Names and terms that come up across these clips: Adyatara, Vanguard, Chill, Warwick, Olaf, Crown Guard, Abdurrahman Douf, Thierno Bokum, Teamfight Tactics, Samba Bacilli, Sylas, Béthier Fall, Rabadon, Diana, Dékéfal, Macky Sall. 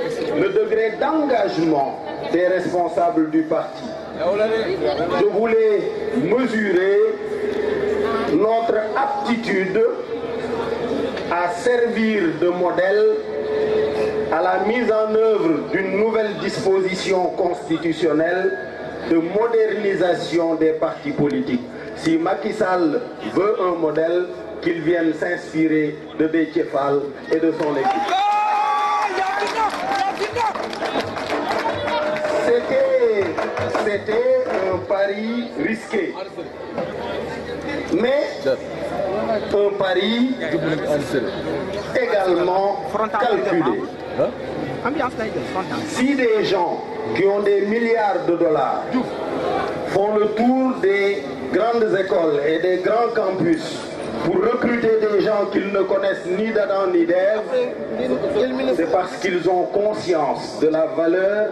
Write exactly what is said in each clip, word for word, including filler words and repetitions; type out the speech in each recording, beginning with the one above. Le degré d'engagement des responsables du parti. Je voulais mesurer notre aptitude à servir de modèle à la mise en œuvre d'une nouvelle disposition constitutionnelle de modernisation des partis politiques. Si Macky Sall veut un modèle, qu'il vienne s'inspirer de Béthier Fall et de son équipe. C'était un pari risqué, mais un pari également calculé. Si des gens qui ont des milliards de dollars font le tour des grandes écoles et des grands campus pour recruter des gens qu'ils ne connaissent ni d'Adam ni d'Ève, c'est parce qu'ils ont conscience de la valeur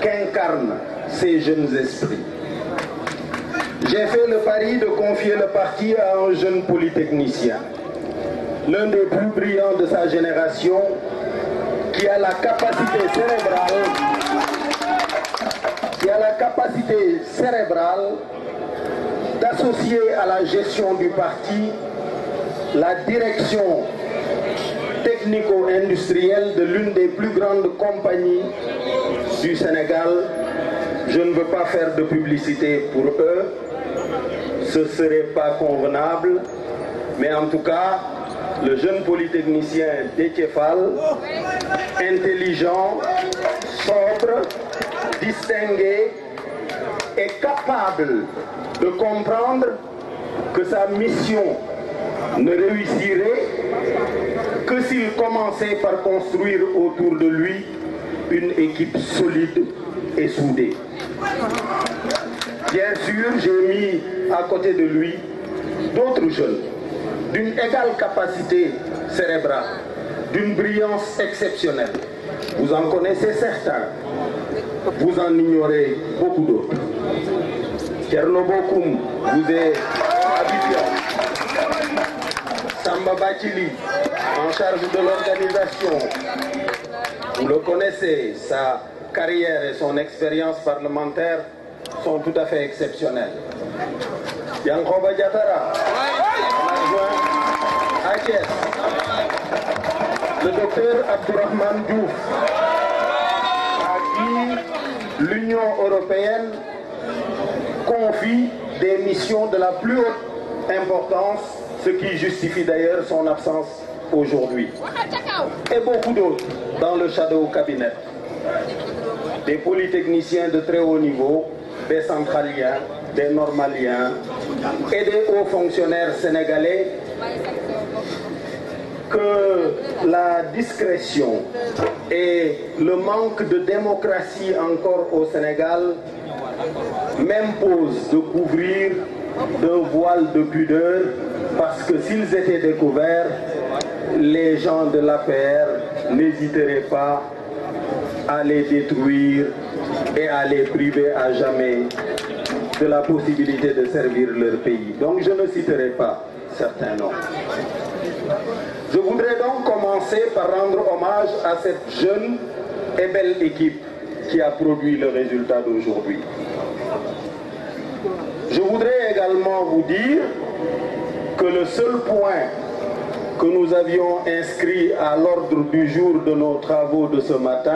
qu'incarnent ces jeunes esprits. J'ai fait le pari de confier le parti à un jeune polytechnicien, l'un des plus brillants de sa génération, qui a la capacité cérébrale, qui a la capacité cérébrale d'associer à la gestion du parti la direction technico-industrielle de l'une des plus grandes compagnies du Sénégal. Je ne veux pas faire de publicité pour eux, ce ne serait pas convenable, mais en tout cas, le jeune polytechnicien Dékéfal, intelligent, sobre, distingué, est capable de comprendre que sa mission ne réussirait que s'il commençait par construire autour de lui une équipe solide et soudée. Bien sûr, j'ai mis à côté de lui d'autres jeunes d'une égale capacité cérébrale, d'une brillance exceptionnelle. Vous en connaissez certains, vous en ignorez beaucoup d'autres. Thierno Bokum vous est habitué. Samba Bacilli, en charge de l'organisation, vous le connaissez, sa carrière et son expérience parlementaire sont tout à fait exceptionnelles. Adyatara, le docteur Abdurrahman Douf, à qui l'Union européenne confie des missions de la plus haute importance, ce qui justifie d'ailleurs son absence aujourd'hui. Et beaucoup d'autres dans le shadow cabinet. Des polytechniciens de très haut niveau, des centraliens, des normaliens et des hauts fonctionnaires sénégalais que la discrétion et le manque de démocratie encore au Sénégal m'imposent de couvrir d'un voile de pudeur, parce que s'ils étaient découverts, les gens de l'A P R n'hésiteraient pas à les détruire et à les priver à jamais de la possibilité de servir leur pays. Donc je ne citerai pas certains noms. Je voudrais donc commencer par rendre hommage à cette jeune et belle équipe qui a produit le résultat d'aujourd'hui. Je voudrais également vous dire que le seul point que nous avions inscrit à l'ordre du jour de nos travaux de ce matin